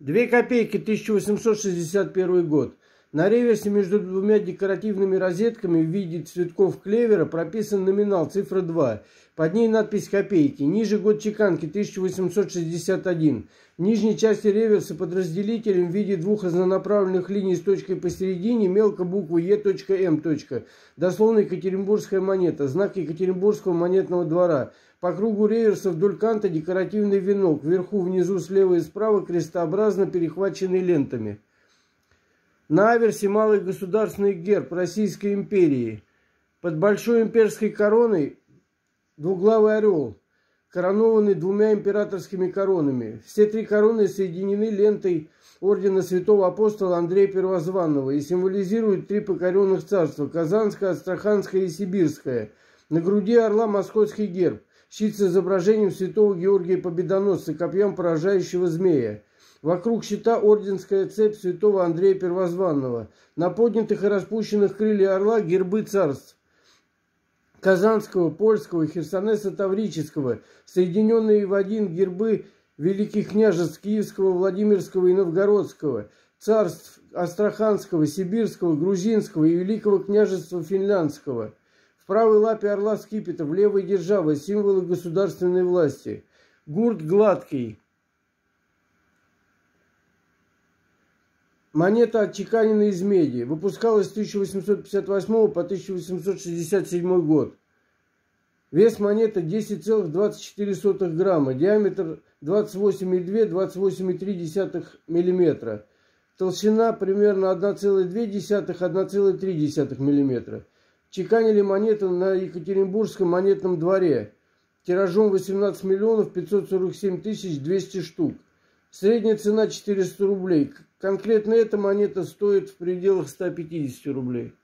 2 копейки 1861 год. На реверсе между двумя декоративными розетками в виде цветков клевера прописан номинал, цифра 2. Под ней надпись «Копейки». Ниже год чеканки 1861. В нижней части реверса под разделителем в виде двух разнонаправленных линий с точкой посередине мелко буквы «Е.М.». Дословно екатеринбургская монета. Знак Екатеринбургского монетного двора. По кругу реверса вдоль канта декоративный венок. Вверху, внизу, слева и справа крестообразно перехваченный лентами. На аверсе малый государственный герб Российской империи. Под большой имперской короной двуглавый орел, коронованный двумя императорскими коронами. Все три короны соединены лентой ордена святого апостола Андрея Первозванного и символизируют три покоренных царства – Казанское, Астраханское и Сибирское. На груди орла московский герб, щит с изображением святого Георгия Победоносца, копьем поражающего змея. Вокруг щита орденская цепь святого Андрея Первозванного. На поднятых и распущенных крылья орла гербы царств Казанского, Польского и Херсонеса Таврического, соединенные в один гербы великих княжеств Киевского, Владимирского и Новгородского, царств Астраханского, Сибирского, Грузинского и Великого княжества Финляндского. В правой лапе орла скипетр, в левой державы, символы государственной власти. Гурт гладкий. Монета отчеканена из меди. Выпускалась с 1858 по 1867 год. Вес монеты 10,24 грамма. Диаметр 28,2-28,3 мм. Толщина примерно 1,2-1,3 мм. Чеканили монеты на Екатеринбургском монетном дворе. Тиражом 18 547 200 штук. Средняя цена 400 рублей. Конкретно эта монета стоит в пределах 150 рублей.